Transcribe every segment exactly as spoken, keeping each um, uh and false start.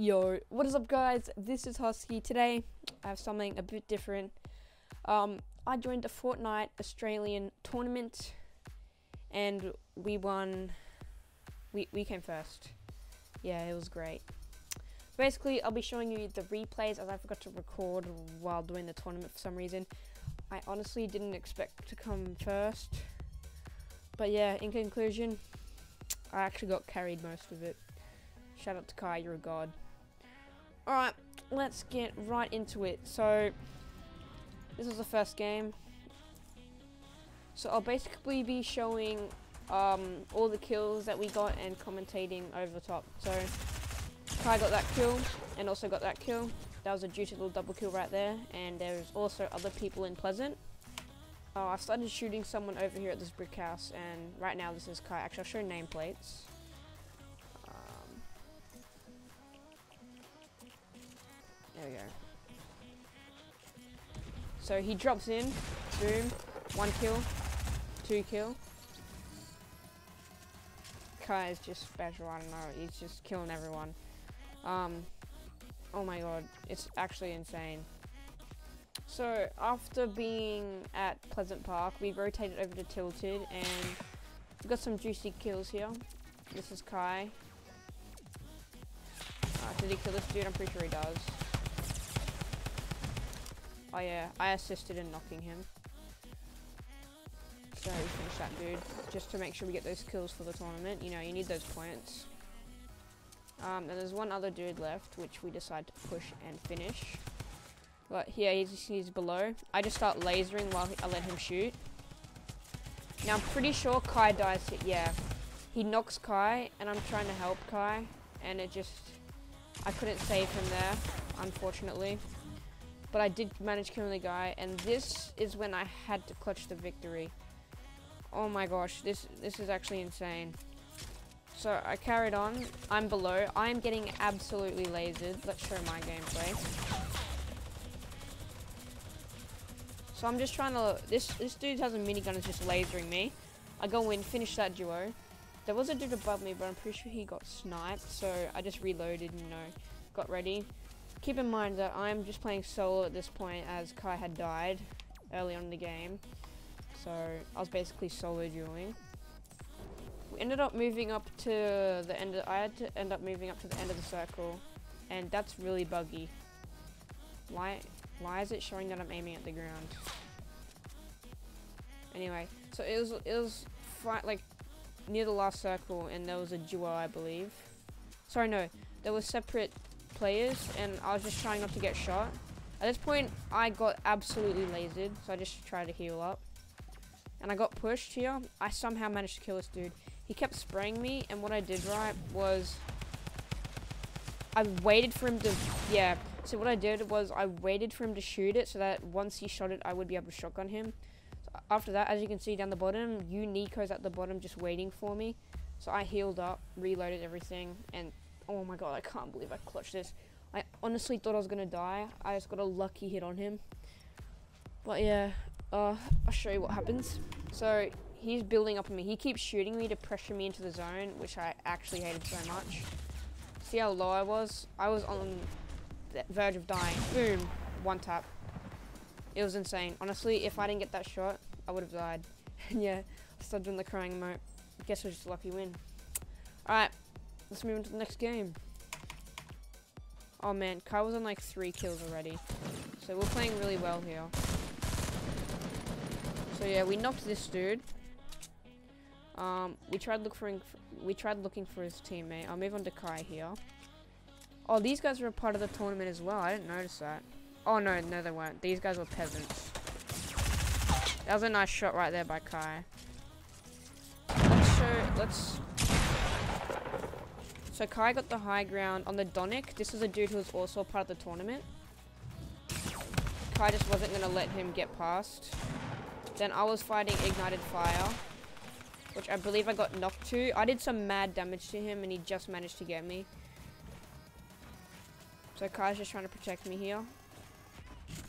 Yo, what is up guys, this is Husky. Today I have something a bit different. um I joined a Fortnite Australian tournament and we won. We, we came first. Yeah, it was great. Basically I'll be showing you the replays, as I forgot to record while doing the tournament for some reason. I honestly didn't expect to come first, but yeah, in conclusion I actually got carried most of it. Shout out to Kai, you're a god. Alright, let's get right into it. So, this is the first game. So I'll basically be showing um, all the kills that we got and commentating over the top. So, Kai got that kill and also got that kill. That was a juicy little double kill right there. And there's also other people in Pleasant. Uh, I've started shooting someone over here at this brick house, and right now this is Kai. Actually, I'll show nameplates. There we go. So he drops in, boom, one kill, two kill. Kai is just special, I don't know, he's just killing everyone. Um, oh my god, it's actually insane. So after being at Pleasant Park, we rotated over to Tilted and we got some juicy kills here. This is Kai. Uh, did he kill this dude? I'm pretty sure he does. Oh yeah, I assisted in knocking him. So we finished that dude, just to make sure we get those kills for the tournament. You know, you need those points. Um, and there's one other dude left, which we decide to push and finish. But here, yeah, he's, he's below. I just start lasering while he, I let him shoot. Now I'm pretty sure Kai dies here. Yeah, he knocks Kai, and I'm trying to help Kai, and it just, I couldn't save him there, unfortunately. But I did manage killing the guy, and this is when I had to clutch the victory. Oh my gosh, this this is actually insane. So I carried on. I'm below. I'm getting absolutely lasered. Let's show my gameplay. So I'm just trying to. This this dude has a minigun and is just lasering me. I go in, finish that duo. There was a dude above me, but I'm pretty sure he got sniped. So I just reloaded and you know, got ready. Keep in mind that I'm just playing solo at this point, as Kai had died early on in the game. So I was basically solo dueling. We ended up moving up to the end of, I had to end up moving up to the end of the circle, and that's really buggy. Why why is it showing that I'm aiming at the ground? Anyway, so it was it was fight like near the last circle, and there was a duo, I believe. Sorry, no, there were separate players, and I was just trying not to get shot. At this point I got absolutely lasered, so I just tried to heal up, and I got pushed here. I somehow managed to kill this dude. He kept spraying me, and what I did right was I waited for him to yeah so what I did was I waited for him to shoot it, so that once he shot it I would be able to shotgun him. So after that, as you can see down the bottom, Unico's at the bottom just waiting for me, so I healed up, reloaded everything, and oh my god, I can't believe I clutched this. I honestly thought I was gonna die. I just got a lucky hit on him. But yeah, uh, I'll show you what happens. So he's building up on me. He keeps shooting me to pressure me into the zone, which I actually hated so much. See how low I was? I was on the verge of dying. Boom, one tap. It was insane. Honestly, if I didn't get that shot, I would have died. Yeah, I started doing the crying emote. I guess it was just a lucky win. All right. Let's move on to the next game. Oh man, Kai was on like three kills already. So we're playing really well here. So yeah, we knocked this dude. Um, we tried look for we tried looking for his teammate. I'll move on to Kai here. Oh, these guys were a part of the tournament as well. I didn't notice that. Oh no, no they weren't. These guys were peasants. That was a nice shot right there by Kai. Let's show. Let's. So Kai got the high ground on the Donic. This is a dude who was also part of the tournament. Kai just wasn't going to let him get past. Then I was fighting Ignited Fire, which I believe I got knocked to. I did some mad damage to him and he just managed to get me. So Kai's just trying to protect me here.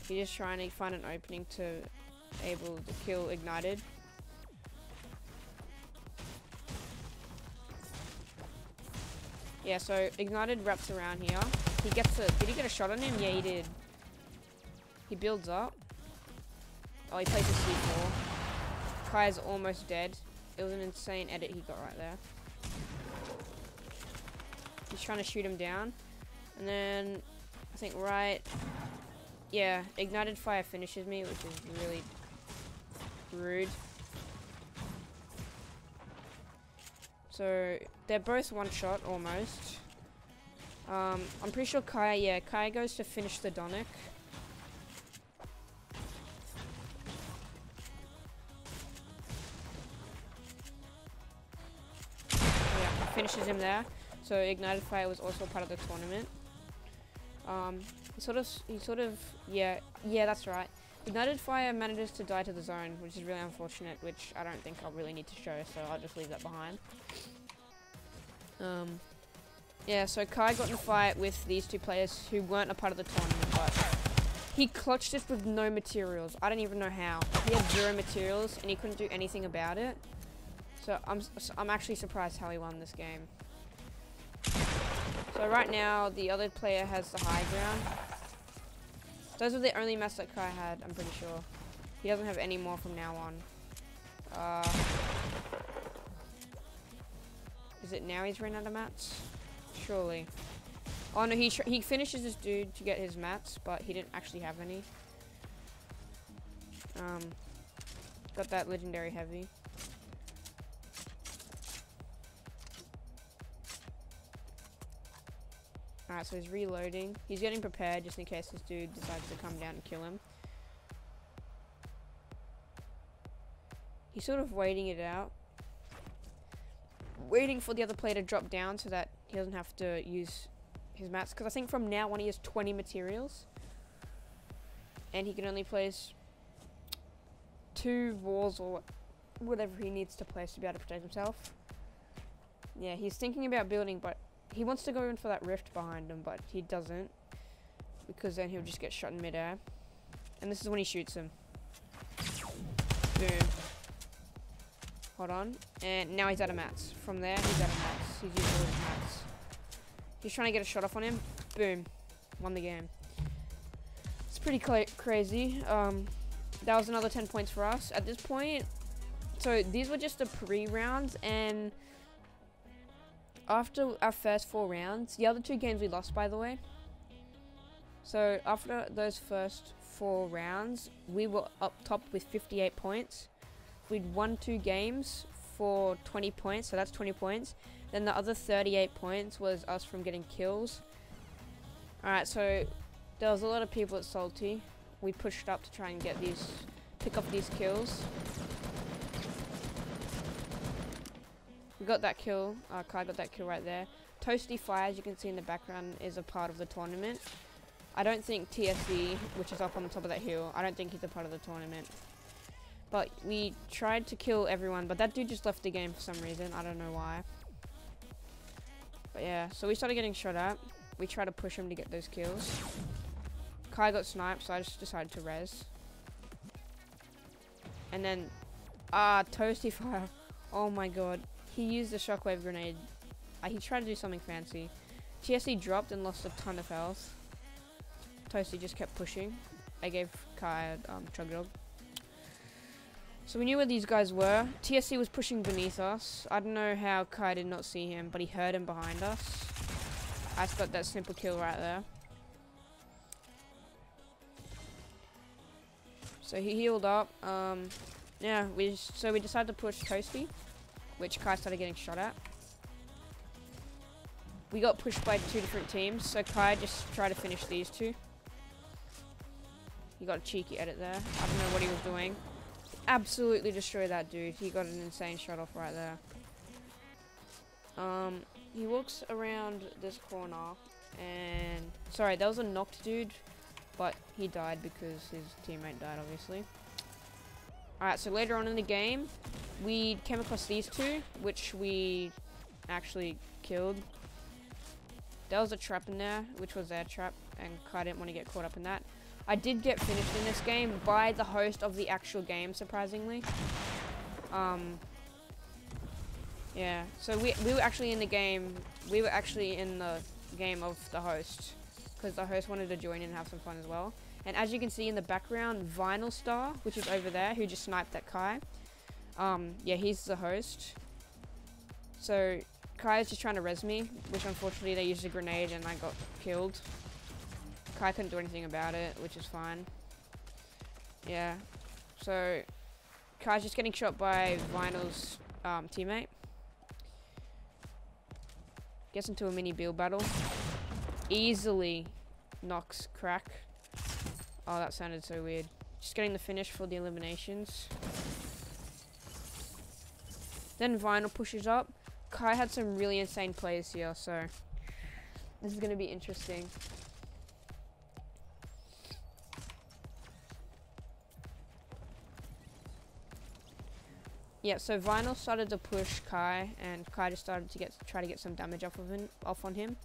He's just trying to find an opening to able to kill Ignited. Yeah, so Ignited wraps around here. He gets a... Did he get a shot on him? Yeah, he did. He builds up. Oh, he plays a C four. Kai's almost dead. It was an insane edit he got right there. He's trying to shoot him down. And then... I think right... Yeah, Ignited Fire finishes me, which is really rude. So, they're both one shot, almost. Um, I'm pretty sure Kai, yeah, Kai goes to finish the Donic. Yeah, finishes him there. So, Ignited Fire was also part of the tournament. Um, he sort of, he sort of, yeah, yeah, that's right. Ignited Fire manages to die to the zone, which is really unfortunate, which I don't think I'll really need to show, so I'll just leave that behind. Um, yeah, so Kai got in a fight with these two players who weren't a part of the tournament, but he clutched this with no materials. I don't even know how. He had zero materials, and he couldn't do anything about it. So I'm, so I'm actually surprised how he won this game. So right now, the other player has the high ground. Those were the only mess that Kai had, I'm pretty sure. He doesn't have any more from now on. Uh, is it now he's run out of mats? Surely. Oh no, he, he finishes this dude to get his mats, but he didn't actually have any. Um, got that legendary heavy. Alright, so he's reloading. He's getting prepared just in case this dude decides to come down and kill him. He's sort of waiting it out. Waiting for the other player to drop down so that he doesn't have to use his mats. Because I think from now on he has twenty materials. And he can only place two walls or whatever he needs to place to be able to protect himself. Yeah, he's thinking about building, but... He wants to go in for that rift behind him, but he doesn't. Because then he'll just get shot in midair. And this is when he shoots him. Boom. Hold on. And now he's out of mats. From there, he's out of mats. He's used all his mats. He's trying to get a shot off on him. Boom. Won the game. It's pretty cl- crazy. Um, that was another ten points for us. At this point, so these were just the pre-rounds, and... After our first four rounds, the other two games we lost, by the way. So after those first four rounds, we were up top with fifty-eight points. We'd won two games for twenty points, so that's twenty points. Then the other thirty-eight points was us from getting kills. Alright, so there was a lot of people at Salty. We pushed up to try and get these, pick up these kills. We got that kill, uh, Kai got that kill right there. Toasty Fire, as you can see in the background, is a part of the tournament. I don't think T S E, which is up on the top of that hill, I don't think he's a part of the tournament. But we tried to kill everyone, but that dude just left the game for some reason, I don't know why. But yeah, so we started getting shot at. We tried to push him to get those kills. Kai got sniped, so I just decided to res. And then, ah, uh, Toasty Fire, oh my god. He used the shockwave grenade. Uh, he tried to do something fancy. T S C dropped and lost a ton of health. Toasty just kept pushing. I gave Kai a um, chug dog. So we knew where these guys were. T S C was pushing beneath us. I don't know how Kai did not see him, but he heard him behind us. I just got that simple kill right there. So he healed up. Um, yeah, we just, so we decided to push Toasty, which Kai started getting shot at. We got pushed by two different teams, so Kai just tried to finish these two. He got a cheeky edit there. I don't know what he was doing. Absolutely destroyed that dude. He got an insane shot off right there. Um, he walks around this corner, and... Sorry, that was a knocked dude, but he died because his teammate died, obviously. Alright, so later on in the game, we came across these two, which we actually killed. There was a trap in there, which was their trap, and Kai didn't want to get caught up in that. I did get finished in this game by the host of the actual game, surprisingly. Um, Yeah, so we, we were actually in the game, we were actually in the game of the host, because the host wanted to join in and have some fun as well. And as you can see in the background, VinylStar, which is over there, who just sniped that Kai. Um, yeah, he's the host. So Kai is just trying to res me, which unfortunately they used a grenade and I got killed. Kai couldn't do anything about it, which is fine. Yeah, so Kai's just getting shot by Vinyl's um, teammate. Gets into a mini build battle. Easily knocks crack. Oh, that sounded so weird. Just getting the finish for the eliminations. Then Vinyl pushes up. Kai had some really insane plays here, so this is going to be interesting. Yeah, so Vinyl started to push Kai, and Kai just started to get try to get some damage off of him, off on him.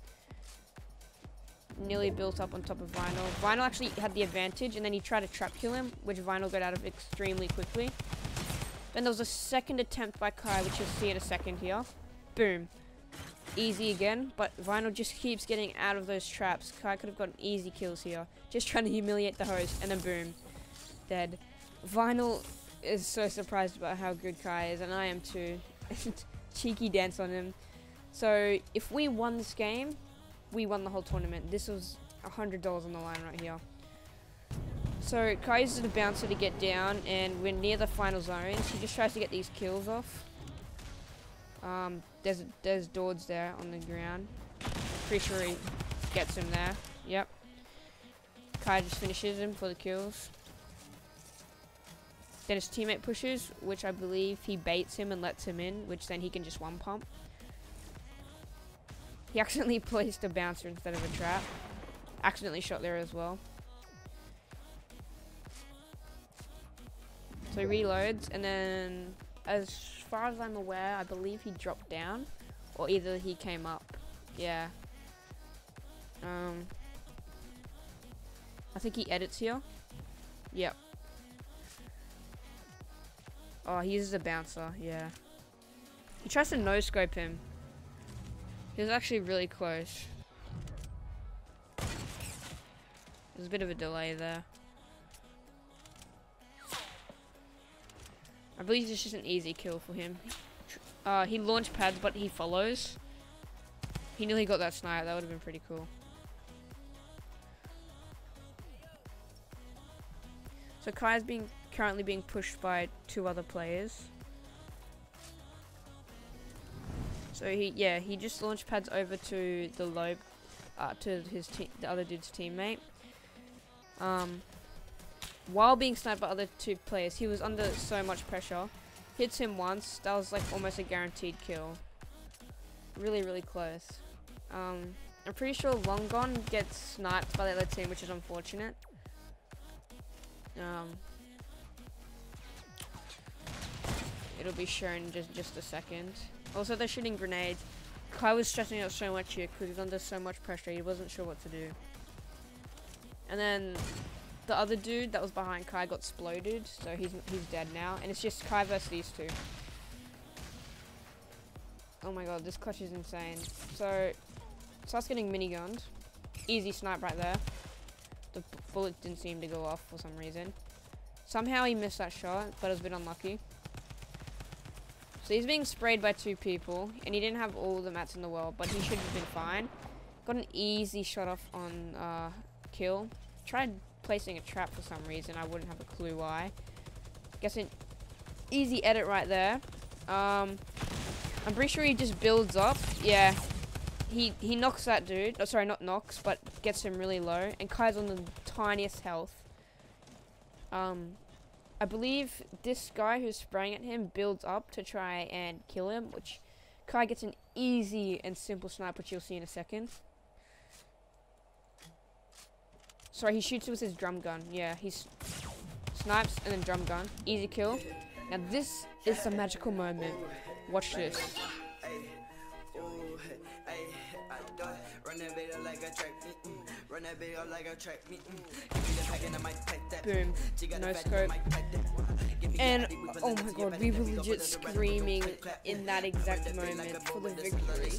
Nearly built up on top of Vinyl. Vinyl actually had the advantage, and then he tried to trap kill him, which Vinyl got out of extremely quickly. Then there was a second attempt by Kai, which you'll see in a second here. Boom. Easy again, but Vinyl just keeps getting out of those traps. Kai could have gotten easy kills here. Just trying to humiliate the host, and then boom. Dead. Vinyl is so surprised about how good Kai is, and I am too. Cheeky dance on him. So if we won this game, we won the whole tournament. This was one hundred dollars on the line right here. So Kai uses the bouncer to get down, and we're near the final zone. She just tries to get these kills off. Um, there's there's Dords there on the ground. Pretty sure he gets him there. Yep. Kai just finishes him for the kills. Then his teammate pushes, which I believe he baits him and lets him in, which then he can just one pump. He accidentally placed a bouncer instead of a trap. Accidentally shot there as well. So he reloads, and then as far as I'm aware, I believe he dropped down, or either he came up. Yeah. Um. I think he edits here. Yep. Oh, he uses a bouncer, yeah. He tries to no-scope him. He was actually really close. There's a bit of a delay there. I believe this is an easy kill for him. Uh, he launched pads, but he follows. He nearly got that snipe. That would have been pretty cool. So Kai's being currently being pushed by two other players. So he, yeah, he just launched pads over to the low, uh, to his te the other dude's teammate. Um, while being sniped by other two players, he was under so much pressure. Hits him once. That was like almost a guaranteed kill. Really, really close. Um, I'm pretty sure Long Gone gets sniped by the other team, which is unfortunate. Um, it'll be shown in just just a second. Also, they're shooting grenades. Kai was stressing out so much here because he was under so much pressure. He wasn't sure what to do. And then the other dude that was behind Kai got exploded, so he's he's dead now. And it's just Kai versus these two. Oh my god, this clutch is insane. So, starts getting minigunned. Easy snipe right there. The bullet didn't seem to go off for some reason. Somehow he missed that shot, but it was a bit unlucky. So he's being sprayed by two people, and he didn't have all the mats in the world, but he should have been fine. Got an easy shot off on uh, kill. Tried placing a trap for some reason. I wouldn't have a clue why. Guess an easy edit right there. Um, I'm pretty sure he just builds up. Yeah, he he knocks that dude. Oh, sorry, not knocks, but gets him really low. And Kai's on the tiniest health. Um. I believe this guy who's spraying at him builds up to try and kill him, which Kai gets an easy and simple snipe, which you'll see in a second. Sorry, he shoots with his drum gun. Yeah, he snipes and then drum gun. Easy kill. Now this is the magical moment. Watch this. Run that video like a track meet. Dude, nice card. And oh my god, we were legit screaming in that exact moment for the victory.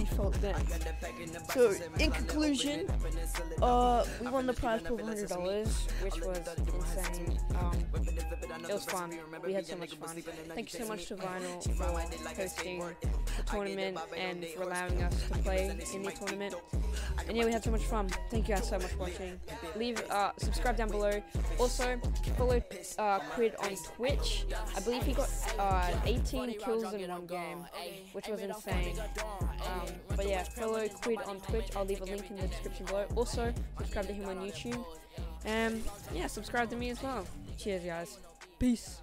Default net. So in conclusion, uh, we won the prize for one hundred dollars, which was insane. Um, it was fun. We had so much fun. Thank you so much to Vinyl for hosting the tournament and for allowing us to play in the tournament. And yeah, we had so much fun. Thank you guys so much for watching. Leave, uh, subscribe down below. Also, follow uh, Kquid on Twitch. I believe he got uh, eighteen kills in one game, which was insane. Um, but yeah, follow Kquid on Twitch. I'll leave a link in the description below. Also, subscribe to him on YouTube. Um, yeah, subscribe to me as well. Cheers, guys. Peace.